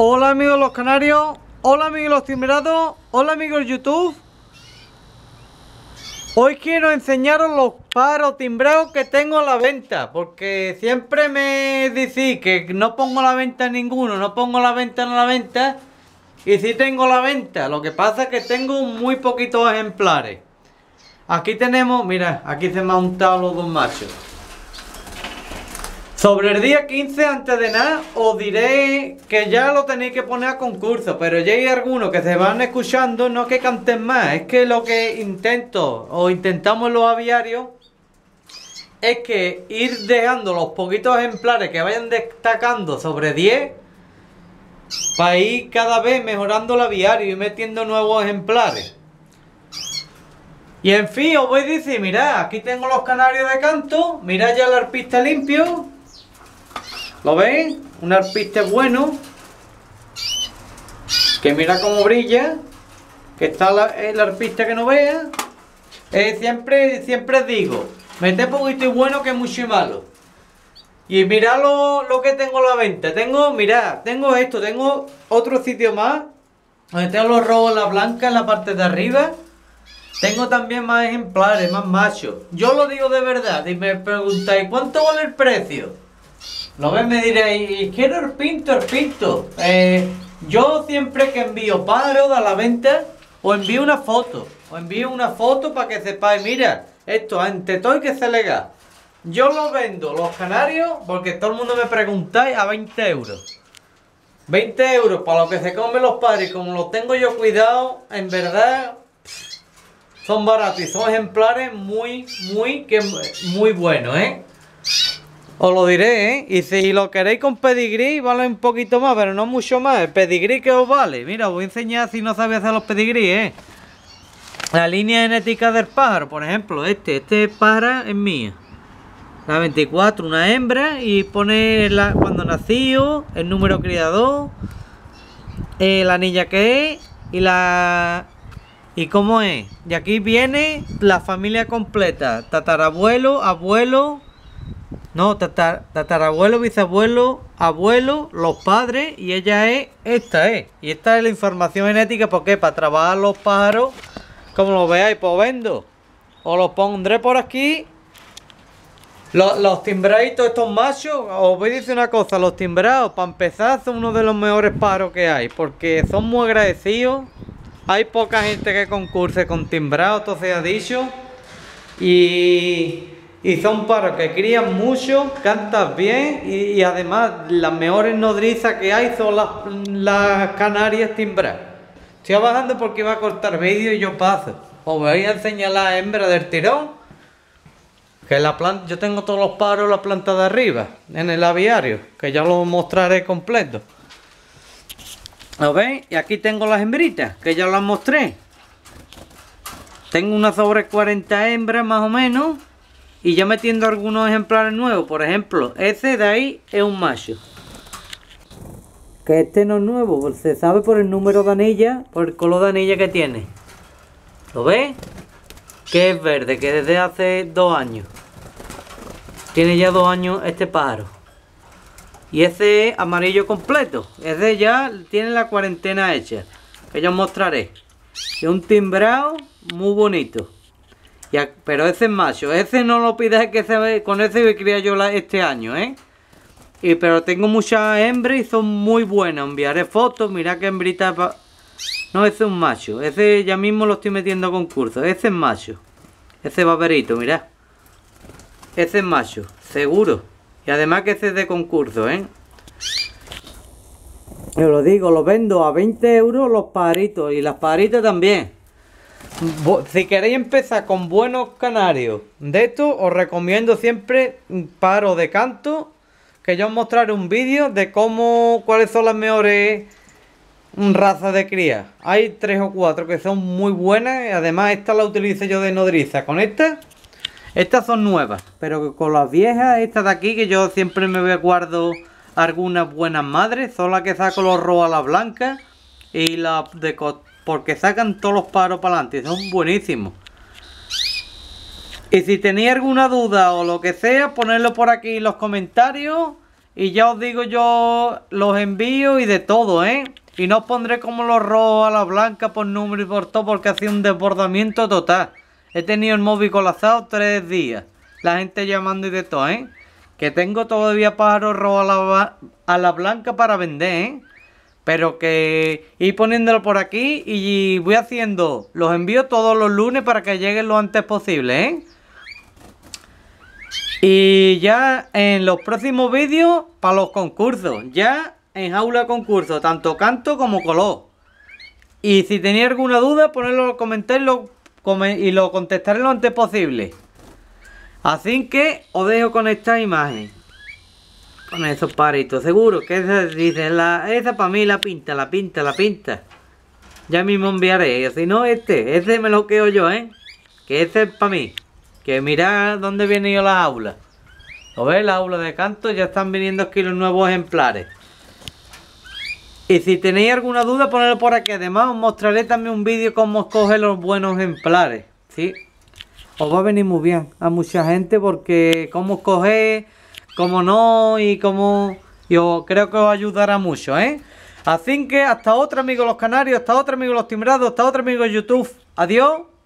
Hola amigos los canarios, hola amigos los timbrados, hola amigos YouTube. Hoy quiero enseñaros los paros timbrados que tengo a la venta, porque siempre me decís que no pongo a la venta ninguno, no pongo la venta, y sí tengo la venta, lo que pasa es que tengo muy poquitos ejemplares. Aquí tenemos, mira, aquí se me han untado los dos machos. Sobre el día 15, antes de nada, os diré que ya lo tenéis que poner a concurso, pero ya hay algunos que se van escuchando, no que canten más, es que lo que intento, o intentamos los aviarios, es que ir dejando los poquitos ejemplares que vayan destacando sobre 10, para ir cada vez mejorando el aviario y metiendo nuevos ejemplares. Y en fin, os voy a decir, mirad, aquí tengo los canarios de canto, mirad ya el arpista limpio. ¿Lo ven? Un arpiste bueno. Que mira cómo brilla. Que está el arpista que no vea. Siempre digo, meter poquito y bueno que mucho y malo. Y mirad lo que tengo a la venta. Tengo, mirad, tengo esto, tengo otro sitio más. Donde tengo los robos, la blanca en la parte de arriba. Tengo también más ejemplares, más machos. Yo lo digo de verdad. Si me preguntáis, ¿cuánto vale el precio? Lo ven, me diréis, quiero el pinto, el pinto. Yo siempre que envío paros a la venta, os envío una foto para que sepáis, mira, esto ante todo hay que se le da. Yo lo vendo, los canarios, porque todo el mundo me preguntáis, a 20 euros. 20 euros para lo que se comen los pares, como los tengo yo cuidado, en verdad, son baratos y son ejemplares muy buenos, ¿eh? Os lo diré, ¿eh? Y si lo queréis con pedigrí, vale un poquito más, pero no mucho más. El pedigrí que os vale. Mira, os voy a enseñar si no sabéis hacer los pedigrí, ¿eh? La línea genética del pájaro, por ejemplo, este pájaro es mío. La 24, una hembra, y pone cuando nació, el número criador, la niña que es, y cómo es. Y aquí viene la familia completa, tatarabuelo, abuelo... No, tatarabuelo, bisabuelo, abuelo, los padres, y ella es esta, ¿eh? Y esta es la información genética, ¿por qué? Para trabajar los pájaros, como lo veáis, pues vendo. Os los pondré por aquí. Los timbraditos, estos machos, os voy a decir una cosa, los timbrados, para empezar, son uno de los mejores pájaros que hay, porque son muy agradecidos. Hay poca gente que concurse con timbrados, esto se ha dicho. Y son paros que crían mucho, cantan bien y además las mejores nodrizas que hay son las canarias timbradas. Estoy bajando porque iba a cortar vídeo y yo paso. Os voy a enseñar la hembra del tirón. Que la planta, yo tengo todos los paros en la planta de arriba, en el aviario, que ya lo mostraré completo. ¿Lo veis? Y aquí tengo las hembritas, que ya las mostré. Tengo una sobre 40 hembras más o menos. Y ya metiendo algunos ejemplares nuevos, por ejemplo, ese de ahí es un macho. Que este no es nuevo, pues se sabe por el número de anillas, por el color de anilla que tiene. ¿Lo ves? Que es verde, que desde hace 2 años. Tiene ya 2 años este pájaro. Y ese es amarillo completo. Ese ya tiene la cuarentena hecha, que ya os mostraré. Es un timbrado muy bonito. Pero ese es macho, ese no lo pidáis que con ese me cría yo este año, ¿eh? Pero tengo muchas hembras y son muy buenas, enviaré fotos, mirad que hembrita... No, ese es un macho, ese ya mismo lo estoy metiendo a concurso, ese es macho. Ese vaperito, mirad. Ese es macho, seguro. Y además que ese es de concurso, ¿eh? Yo lo digo, lo vendo a 20 euros los pajaritos y las pajaritas también. Si queréis empezar con buenos canarios de esto, os recomiendo siempre paros de canto, que yo os mostraré un vídeo de cuáles son las mejores razas de cría. Hay 3 o 4 que son muy buenas, y además esta la utilizo yo de nodriza. Con estas son nuevas, pero con las viejas, estas de aquí, que yo siempre me guardo algunas buenas madres, son las que saco los roa a la blanca y las de porque sacan todos los paros para adelante, son buenísimos. Y si tenéis alguna duda o lo que sea, ponedlo por aquí en los comentarios. Y ya os digo yo los envíos y de todo, ¿eh? Y no os pondré como los rojos a la blanca por número y por todo, porque hacía un desbordamiento total. He tenido el móvil colapsado 3 días. La gente llamando y de todo, ¿eh? Que tengo todavía pájaros rojos a la blanca para vender, ¿eh? Pero que ir poniéndolo por aquí y voy haciendo los envíos todos los lunes para que lleguen lo antes posible, ¿eh? Y ya en los próximos vídeos para los concursos, ya en jaula concurso, tanto canto como color. Y si tenéis alguna duda, ponedlo en los comentarios y lo contestaré lo antes posible. Así que os dejo con esta imagen, con esos paritos, seguro que esa dice, esa para mí la pinta. Ya mismo enviaré, si no ese me lo quedo yo, que ese es para mí. Que mirad dónde vienen yo las aulas. ¿Lo ves? Las aulas de canto ya están viniendo aquí los nuevos ejemplares. Y si tenéis alguna duda, ponedlo por aquí. Además os mostraré también un vídeo cómo escoge los buenos ejemplares. ¿Sí? Os va a venir muy bien a mucha gente porque cómo escoger, cómo no y cómo... Yo creo que os ayudará mucho, ¿eh? Así que hasta otra, amigos los canarios, hasta otra, amigos los timbrados, hasta otra, amigos YouTube. Adiós.